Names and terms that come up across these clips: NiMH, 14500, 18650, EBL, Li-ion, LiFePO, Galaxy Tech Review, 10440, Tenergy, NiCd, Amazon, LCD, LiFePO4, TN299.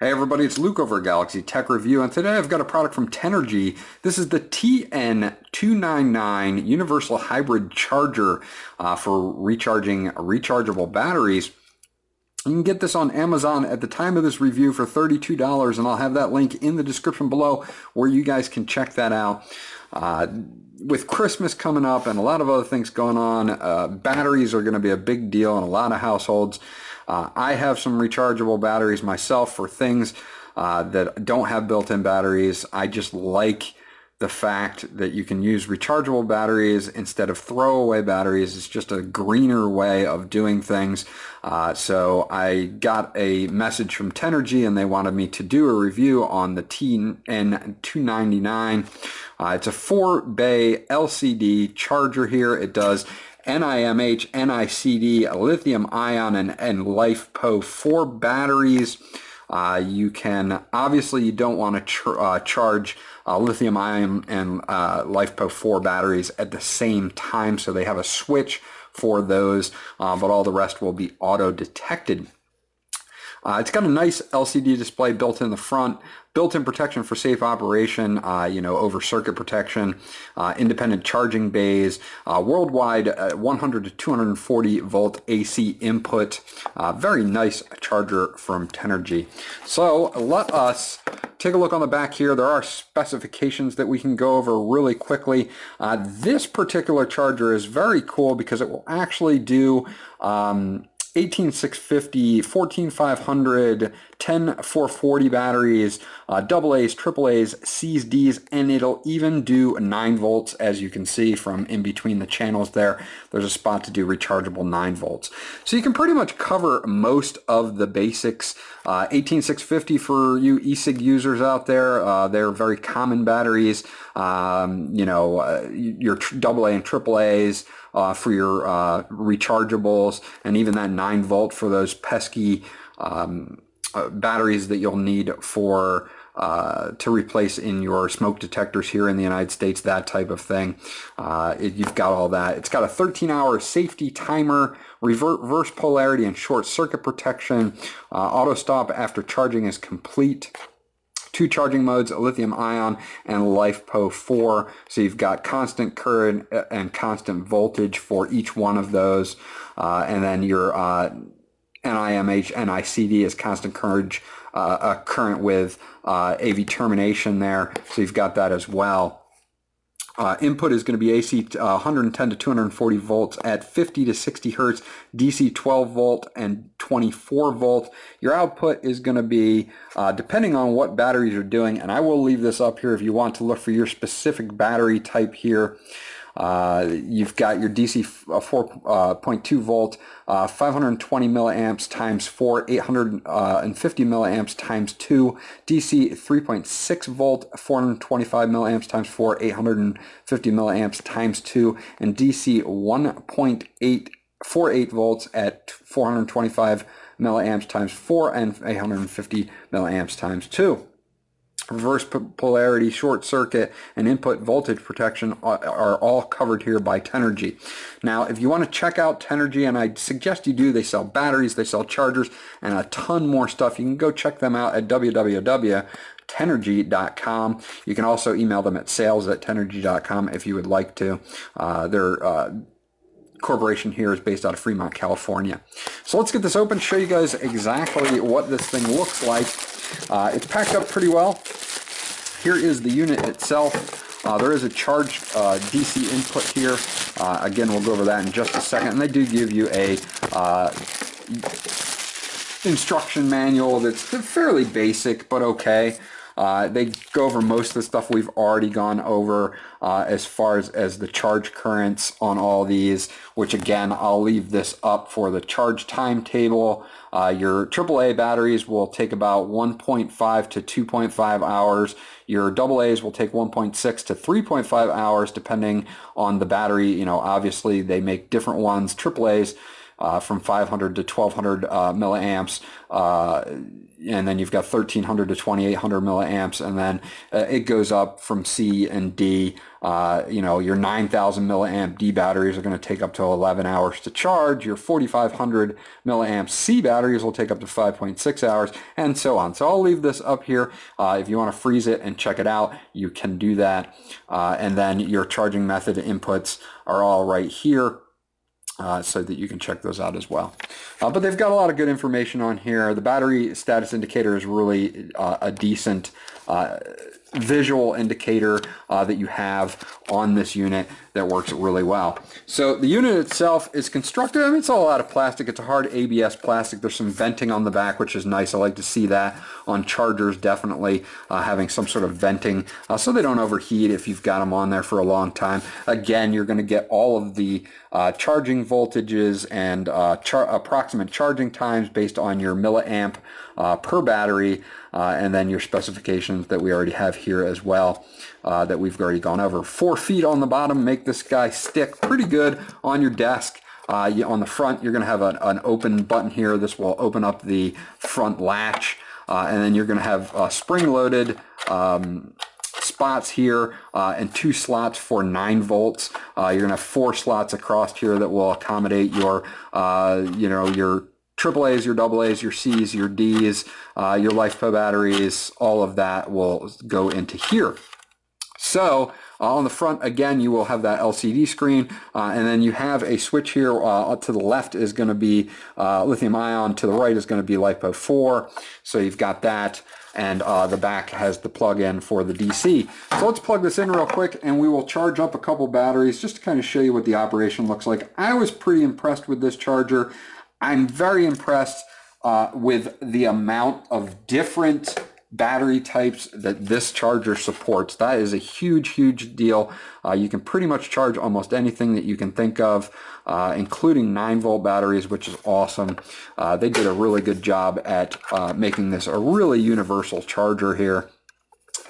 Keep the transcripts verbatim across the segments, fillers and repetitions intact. Hey everybody, it's Luke over at Galaxy Tech Review, and today I've got a product from Tenergy. This is the T N two ninety-nine Universal Hybrid Charger uh, for recharging rechargeable batteries. You can get this on Amazon at the time of this review for thirty-two dollars, and I'll have that link in the description below where you guys can check that out. Uh, with Christmas coming up and a lot of other things going on, uh, batteries are going to be a big deal in a lot of households. Uh, I have some rechargeable batteries myself for things uh, that don't have built-in batteries. I just like the fact that you can use rechargeable batteries instead of throwaway batteries. It's just a greener way of doing things. Uh, so I got a message from Tenergy and they wanted me to do a review on the T N two ninety-nine. Uh, it's a four bay L C D charger here. It does N I M H, N I C D, lithium-ion, and, and LiFePO four batteries. Uh, you can, obviously you don't want to ch uh, charge uh, lithium-ion and uh, LiFePO four batteries at the same time, so they have a switch for those, uh, but all the rest will be auto-detected. Uh, it's got a nice L C D display built in the front, built-in protection for safe operation, uh, you know, over circuit protection, uh, independent charging bays, uh, worldwide uh, one hundred to two hundred forty volt A C input. Uh, very nice charger from Tenergy. So let us take a look on the back here. There are specifications that we can go over really quickly. Uh, this particular charger is very cool because it will actually do um, eighteen six fifty, fourteen five hundred, ten four forty batteries, uh, double A's, triple A's, C's, D's, and it'll even do nine volts, as you can see from in between the channels there. There's a spot to do rechargeable nine volts. So you can pretty much cover most of the basics. Uh, eighteen six fifty for you e-cig users out there, uh, they're very common batteries. Um, you know, uh, your double A and triple A's, Uh, for your uh, rechargeables, and even that nine volt for those pesky um, uh, batteries that you'll need for uh, to replace in your smoke detectors here in the United States, that type of thing. Uh, it, you've got all that. It's got a thirteen hour safety timer, reverse polarity and short circuit protection, uh, auto stop after charging is complete. Two charging modes, lithium-ion and LiFePO four, so you've got constant current and constant voltage for each one of those, uh, and then your uh, N I M H, N I C D is constant current, uh, uh, current with uh, A V termination there, so you've got that as well. Uh, input is going to be A C uh, one hundred ten to two hundred forty volts at fifty to sixty hertz, D C twelve volt and twenty-four volt. Your output is going to be, uh, depending on what batteries you're doing, and I will leave this up here if you want to look for your specific battery type here. Uh, you've got your D C four point two uh, volt, uh, five hundred twenty milliamps times four, eight hundred fifty milliamps times two, D C three point six volt, four hundred twenty-five milliamps times four, eight hundred fifty milliamps times two, and D C one point eight four eight volts at four hundred twenty-five milliamps times four and eight hundred fifty milliamps times two. Reverse polarity, short circuit, and input voltage protection are all covered here by Tenergy. Now, if you want to check out Tenergy, and I suggest you do, they sell batteries, they sell chargers, and a ton more stuff. You can go check them out at w w w dot tenergy dot com. You can also email them at sales at tenergy dot com if you would like to. Uh, they're uh, corporation here is based out of Fremont, California. So let's get this open, show you guys exactly what this thing looks like. Uh, it's packed up pretty well. Here is the unit itself. Uh, there is a charged uh, D C input here. Uh, again, we'll go over that in just a second. And they do give you a uh, instruction manual that's fairly basic, but okay. Uh, they go over most of the stuff we've already gone over uh, as far as, as the charge currents on all these, which again, I'll leave this up for the charge timetable. Uh, your triple A batteries will take about one point five to two point five hours. Your double A's will take one point six to three point five hours depending on the battery. You know, obviously they make different ones. triple A's uh, from five hundred to twelve hundred uh, milliamps, uh, and then you've got thirteen hundred to twenty-eight hundred milliamps, and then uh, it goes up from C and D. Uh, you know, your nine thousand milliamp D batteries are going to take up to eleven hours to charge. Your forty-five hundred milliamp C batteries will take up to five point six hours, and so on. So I'll leave this up here. Uh, if you want to freeze it and check it out, you can do that. Uh, and then your charging method inputs are all right here, Uh, so that you can check those out as well. Uh, but they've got a lot of good information on here. The battery status indicator is really uh, a decent uh, visual indicator uh, that you have on this unit that works really well. So the unit itself is constructed, I mean, it's all out of plastic. It's a hard A B S plastic. There's some venting on the back, which is nice. I like to see that on chargers, definitely uh, having some sort of venting uh, so they don't overheat if you've got them on there for a long time. Again, you're going to get all of the uh, charging voltages and uh, char approximate charging times based on your milliamp uh, per battery, uh, and then your specifications that we already have here as well, uh, that we've already gone over. Four feet on the bottom make this guy stick pretty good on your desk. Uh, you, on the front, you're going to have an, an open button here. This will open up the front latch, uh, and then you're going to have uh, spring-loaded um, spots here, uh, and two slots for nine volts. Uh, you're going to have four slots across here that will accommodate your, uh, you know, your triple A's, your double A's, your C's, your D's, uh, your LiFePO batteries. All of that will go into here. So uh, on the front, again, you will have that L C D screen, uh, and then you have a switch here. Uh, to the left is going to be uh, lithium ion, to the right is going to be LiFePO four, so you've got that, and uh, the back has the plug-in for the D C. So let's plug this in real quick, and we will charge up a couple batteries just to kind of show you what the operation looks like. I was pretty impressed with this charger. I'm very impressed uh, with the amount of different battery types that this charger supports. That is a huge, huge deal. Uh, you can pretty much charge almost anything that you can think of, uh, including nine volt batteries, which is awesome. Uh, they did a really good job at uh, making this a really universal charger here.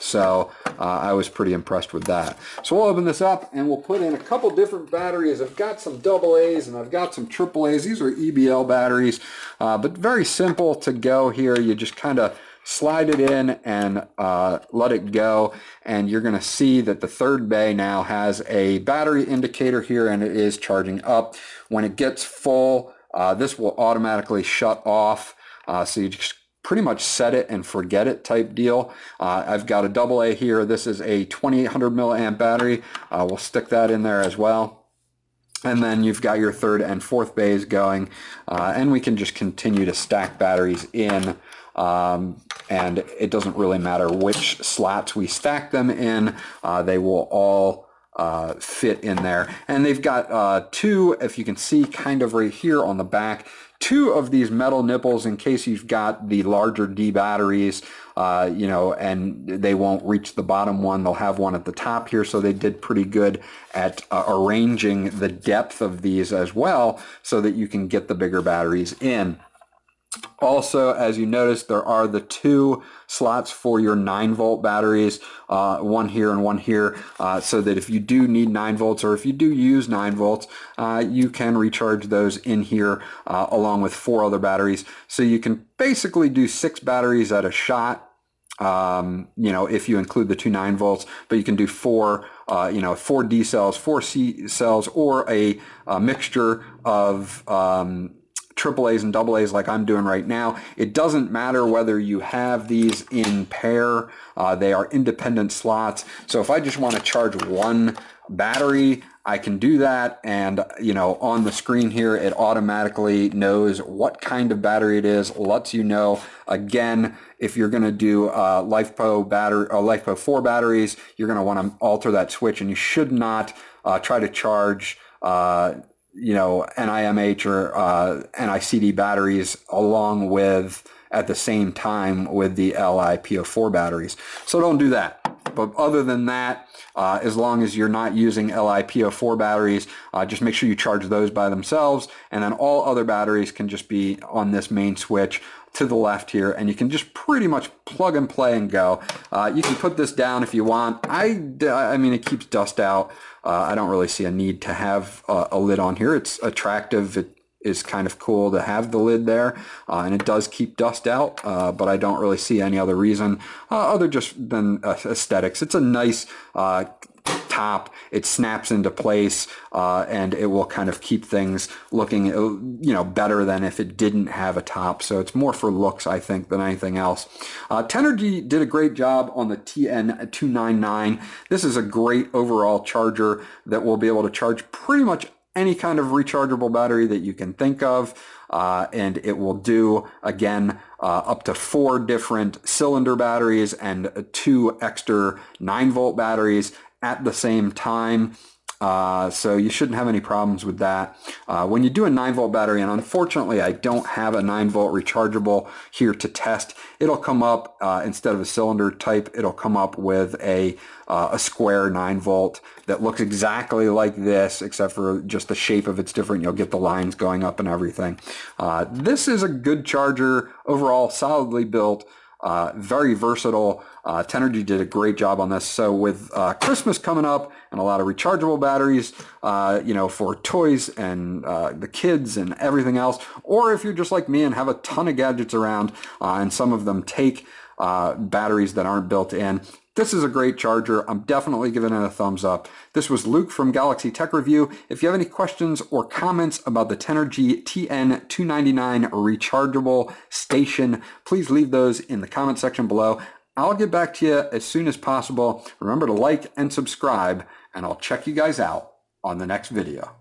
So uh, I was pretty impressed with that. So we'll open this up and we'll put in a couple different batteries. I've got some double A's and I've got some triple A's. These are E B L batteries, uh, but very simple to go here. You just kind of slide it in and uh, let it go, and you're going to see that the third bay now has a battery indicator here, and it is charging up. When it gets full, uh, this will automatically shut off, uh, so you just pretty much set it and forget it type deal. Uh, I've got a double A here. This is a twenty-eight hundred milliamp battery. Uh, we'll stick that in there as well. And then you've got your third and fourth bays going, uh, and we can just continue to stack batteries in. Um, and it doesn't really matter which slots we stack them in. Uh, they will all uh, fit in there. And they've got uh, two, if you can see kind of right here on the back, two of these metal nipples in case you've got the larger D batteries, uh, you know, and they won't reach the bottom one. They'll have one at the top here. So they did pretty good at uh, arranging the depth of these as well so that you can get the bigger batteries in. Also, as you notice, there are the two slots for your nine volt batteries, uh, one here and one here, uh, so that if you do need nine volts, or if you do use nine volts, uh, you can recharge those in here uh, along with four other batteries. So you can basically do six batteries at a shot, um, you know, if you include the two nine volts, but you can do four, uh, you know, four D cells, four C cells, or a, a mixture of um, triple A's and double A's like I'm doing right now. It doesn't matter whether you have these in pair. Uh, they are independent slots. So if I just want to charge one battery, I can do that, and you know, on the screen here it automatically knows what kind of battery it is, lets you know. Again, if you're going to do uh, LiFePO battery or LiFePO four batteries, you're going to want to alter that switch, and you should not uh, try to charge uh, you know, N I M H or uh, N I C D batteries along with, at the same time, with the LiFePO four batteries. So don't do that. But other than that, uh, as long as you're not using LiFePO four batteries, uh, just make sure you charge those by themselves, and then all other batteries can just be on this main switch to the left here, and you can just pretty much plug and play and go. Uh, you can put this down if you want. I, I mean, it keeps dust out. Uh, I don't really see a need to have uh, a lid on here. It's attractive. It is kind of cool to have the lid there, uh, and it does keep dust out, uh, but I don't really see any other reason uh, other just than uh, aesthetics. It's a nice uh, top. It snaps into place, uh, and it will kind of keep things looking, you know, better than if it didn't have a top. So it's more for looks, I think, than anything else. Uh, Tenergy did a great job on the T N two ninety-nine. This is a great overall charger that will be able to charge pretty much any kind of rechargeable battery that you can think of, uh, and it will do, again, uh, up to four different cylinder batteries and two extra nine volt batteries at the same time. Uh, so you shouldn't have any problems with that. Uh, when you do a nine volt battery, and unfortunately I don't have a nine volt rechargeable here to test, it'll come up, uh, instead of a cylinder type, it'll come up with a, uh, a square nine volt that looks exactly like this, except for just the shape of it's different. You'll get the lines going up and everything. Uh, this is a good charger overall, solidly built. Uh, very versatile. Uh, Tenergy did a great job on this. So with uh, Christmas coming up and a lot of rechargeable batteries, uh, you know, for toys and uh, the kids and everything else, or if you're just like me and have a ton of gadgets around, uh, and some of them take uh, batteries that aren't built in, this is a great charger. I'm definitely giving it a thumbs up. This was Luke from Galaxy Tech Review. If you have any questions or comments about the Tenergy T N two ninety-nine rechargeable station, please leave those in the comment section below. I'll get back to you as soon as possible. Remember to like and subscribe, and I'll check you guys out on the next video.